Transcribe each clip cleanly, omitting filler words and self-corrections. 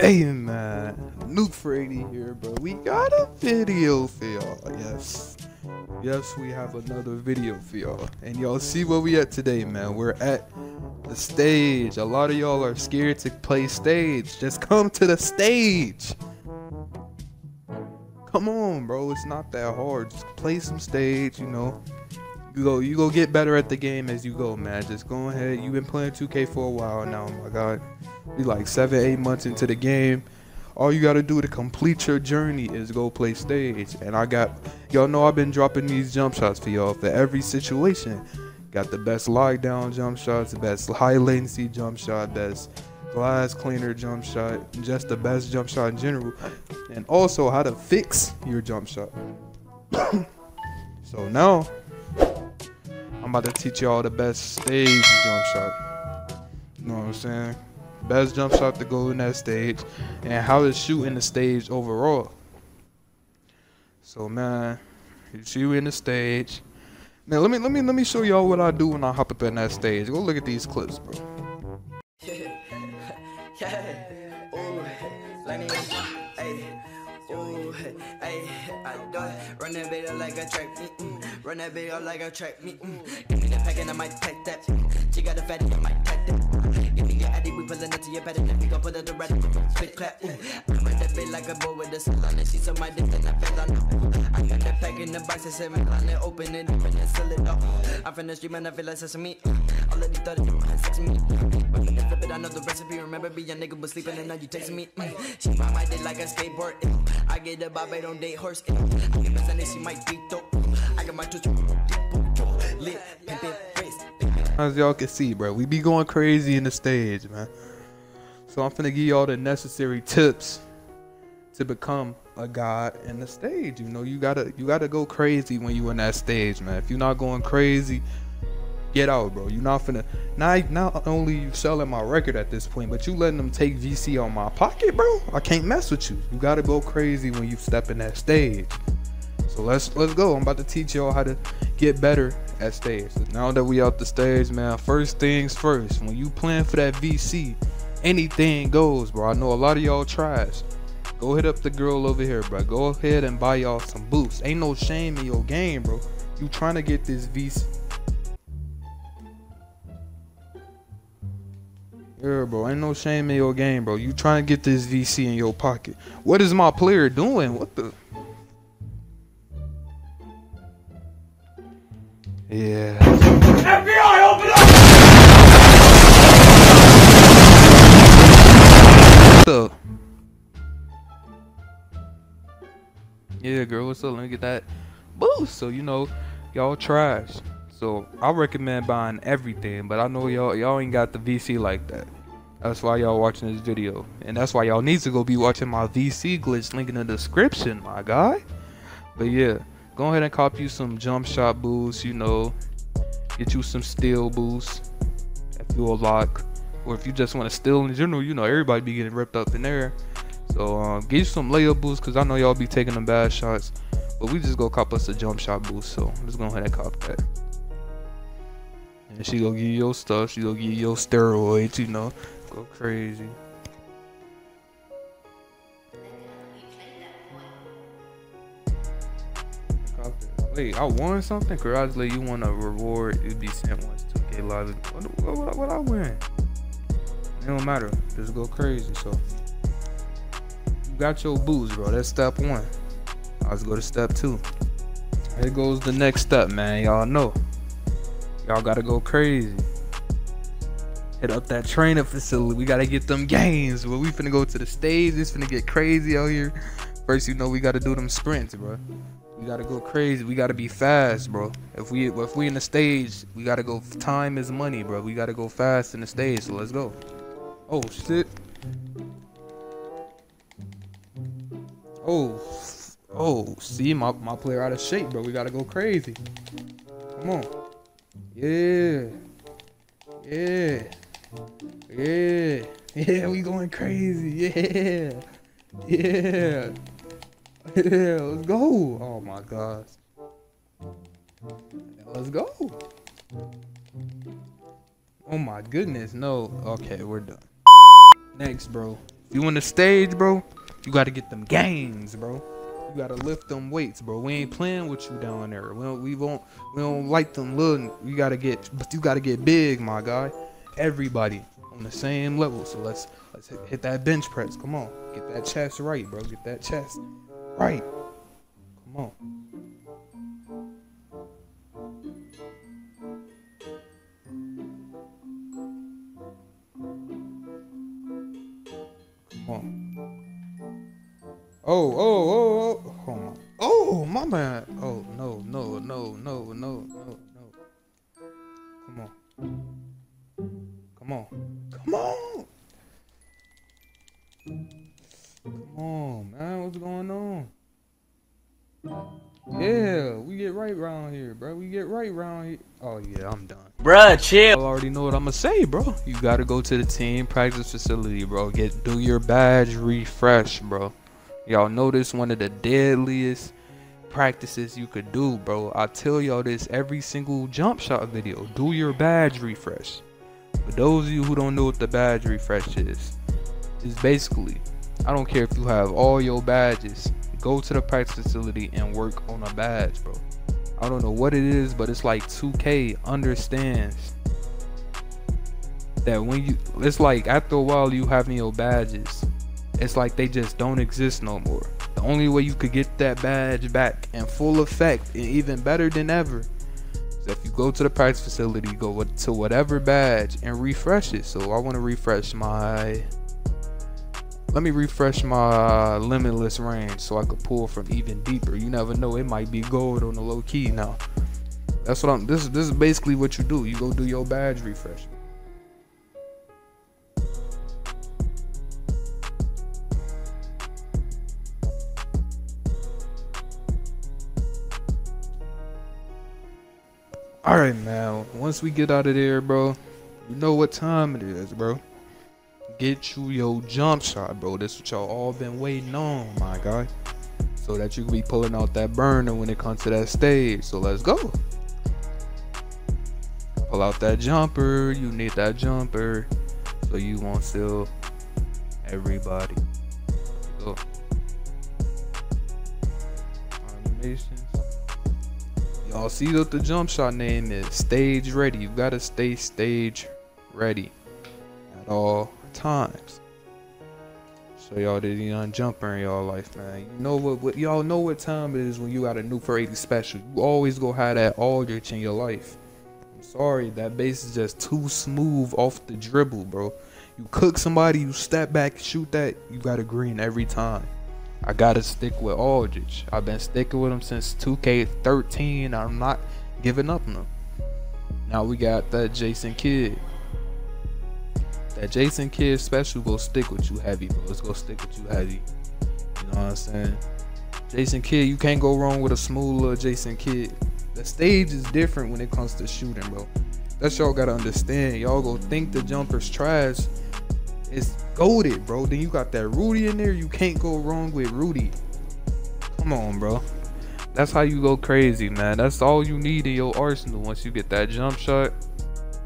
Hey, Nuke Frady here, but we got a video for y'all. Yes, we have another video for y'all. And y'all see where we at today, man. We're at the stage. A lot of y'all are scared to play stage. Just come to the stage. Come on, bro. It's not that hard. Just play some stage, you know. You go get better at the game as you go, man. Just go ahead. You've been playing 2K for a while now. Oh my God. Be like 7-8 months into the game. All you gotta do to complete your journey is go play stage. And I got, y'all know I've been dropping these jump shots for y'all for every situation. Got the best lockdown jump shots, the best high latency jump shot, best glass cleaner jump shot, just the best jump shot in general, and also how to fix your jump shot. So now I'm about to teach y'all the best stage jump shot. You know what I'm saying? Best jump shot to go in that stage, and how to shoot in the stage overall. So man, you shoot in the stage. Now let me show y'all what I do when I hop up in that stage. Go look at these clips, bro. Run that video like a track me. Run that video like a track me. Give me the pack and I might pack that. She got a fatty, I might pack that. Give me your addy, we pullin' up to your pattern. If we gon' put up the ratty, spit clap. I run that bit like a boy with a salon. And she's on my dick and I fell on her. I got that pack in the box, I said my line. Open it up and then seal it up. I'm from the street, man, I feel like sesame. All of these thoughts, you mind sex me. But when I flip it, I know the recipe. Remember me, your nigga was sleeping and now you texting me. She ride my dick like a skateboard. I get the vibe, I don't date horse. I get my Sunday, she might be dope. I got my twitch. Lit, pimpin', race. As y'all can see, bro, we be going crazy in the stage, man. So I'm finna give y'all the necessary tips to become a god in the stage. You know, you gotta go crazy when you in that stage, man. If you're not going crazy, get out, bro. You're not finna. Not only you selling my record at this point, but you letting them take VC on my pocket, bro. I can't mess with you. You gotta go crazy when you step in that stage. So let's go. I'm about to teach y'all how to get better at stage. So now that we out the stage, man, first things first. When you plan for that VC, anything goes, bro. I know a lot of y'all trash. Go hit up the girl over here, bro. Go ahead and buy y'all some boots. Ain't no shame in your game, bro. You trying to get this VC. Yeah, bro, ain't no shame in your game, bro. You trying to get this VC in your pocket. What is my player doing? What the? Yeah. FBI, open up! What's up? Yeah, girl, what's up? Let me get that boost. So, you know, y'all trash. So I recommend buying everything, but I know y'all ain't got the VC like that. That's why y'all watching this video, and that's why y'all need to go be watching my VC glitch link in the description, my guy. But yeah, go ahead and cop you some jump shot boosts, you know, get you some steal boosts if you a lock, or if you just want to steal in general. You know, everybody be getting ripped up in there, so get you some layup boosts, because I know y'all be taking them bad shots. But we just go cop us a jump shot boost, so let's go ahead and cop that. And she gonna give you your stuff, she gonna give you your steroids, you know. Go crazy. Wait, I won something? Congratulate, you won a reward. You'd be sent once 2K live. What I win? It don't matter. Just go crazy. So you got your booze, bro. That's step one. Let's go to step two. Here goes the next step, man. Y'all know. Y'all gotta go crazy. Hit up that training facility. We gotta get them games. Well, we finna go to the stage. It's finna get crazy out here. First, you know, we gotta do them sprints, bro. We gotta go crazy. We gotta be fast, bro. If we in the stage, we gotta go. Time is money, bro. We gotta go fast in the stage. So let's go. Oh shit. Oh. See, my player out of shape, bro. We gotta go crazy. Come on. Yeah, we going crazy, yeah, let's go, oh my gosh, let's go, oh my goodness, no, okay, we're done. Next, bro, You on the stage, bro, you gotta get them gains, bro. You gotta lift them weights, bro. We ain't playing with you down there. We don't like them little. You gotta get big, my guy. Everybody on the same level. So let's hit that bench press. Come on, get that chest right, bro. Get that chest right. Come on. Come on. Oh, oh, oh. Oh my man! Oh no no no no no no no! Come on! Come on! Come on! Come on, man! What's going on? Yeah, we get right round here, bro. We get right round here. Oh yeah, I'm done. Bruh, chill. I already know what I'ma say, bro. You gotta go to the team practice facility, bro. Do your badge refresh, bro. Y'all know this one of the deadliest practices you could do, bro. I tell y'all this every single jump shot video. Do your badge refresh. For those of you who don't know what the badge refresh is, just basically, I don't care if you have all your badges, go to the practice facility and work on a badge, bro. I don't know what it is, but it's like 2K understands that when you, it's like after a while you having your badges, it's like they just don't exist no more. The only way you could get that badge back in full effect and even better than ever is if you go to the practice facility, go to whatever badge and refresh it. So I want to refresh my, let me refresh my limitless range so I could pull from even deeper. You never know, it might be gold on the low key now. That's what I'm, this is basically what you do. You go do your badge refresh. Alright, man, once we get out of there, bro, you know what time it is, bro. Get you your jump shot, bro. That's what y'all all been waiting on, my guy. So that you can be pulling out that burner when it comes to that stage. So let's go. Pull out that jumper. You need that jumper. So you won't steal everybody. Let's go. Animations. Y'all see what the jump shot name is. Stage ready. You gotta stay stage ready at all times. So y'all did a young jumper in y'all life, man. You know what y'all know what time it is when you got a Nuke Frady special. You always go have that Aldridge in your life. I'm sorry, that base is just too smooth off the dribble, bro. You cook somebody, you step back, shoot that, you got a green every time. I gotta stick with Aldridge. I've been sticking with him since 2K13. I'm not giving up on him. Now we got that Jason Kidd. That Jason Kidd special will stick with you heavy, bro. It's gonna stick with you heavy. You know what I'm saying? Jason Kidd, you can't go wrong with a smooth little Jason Kidd. The stage is different when it comes to shooting, bro. That's y'all gotta understand. Y'all go think the jumper's trash. It's goated, bro. Then you got that Rudy in there. You can't go wrong with Rudy. Come on, bro. That's how you go crazy, man. That's all you need in your arsenal. Once you get that jump shot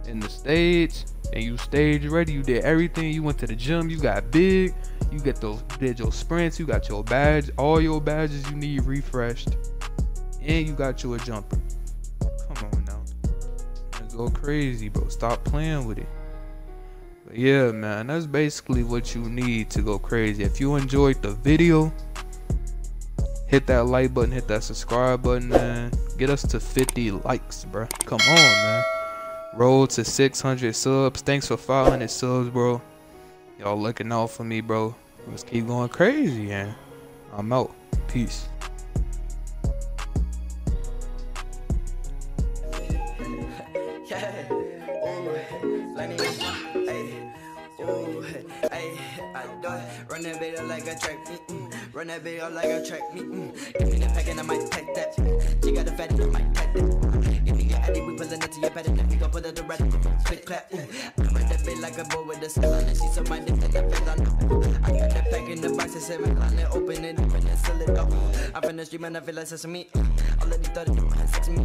in the stage and you stage ready, you did everything. You went to the gym. You got big. You get those, did your sprints. You got your badge. All your badges you need refreshed. And you got you a jumper. Come on now. Let's go crazy, bro. Stop playing with it. Yeah, man, that's basically what you need to go crazy. If you enjoyed the video, hit that like button, hit that subscribe button, man. Get us to 50 likes, bro. Come on, man. Roll to 600 subs. Thanks for 500 subs, bro. Y'all looking out for me, bro. Let's keep going crazy, and I'm out. Peace. Run that video like a track, run that video like a track, Give me the pack and I might pack that, She got the fat and I might pack that, Give me your ID, we present it to your pad, and then we gon' put it to rest, click clap, I run that bit like a boy with a cell on it, she saw my dick and I fell on it, I got that pack in the box, it's 7 line, open it up and then seal it up, I'm in the stream and I feel like sesame, all of these 30 do my sex me.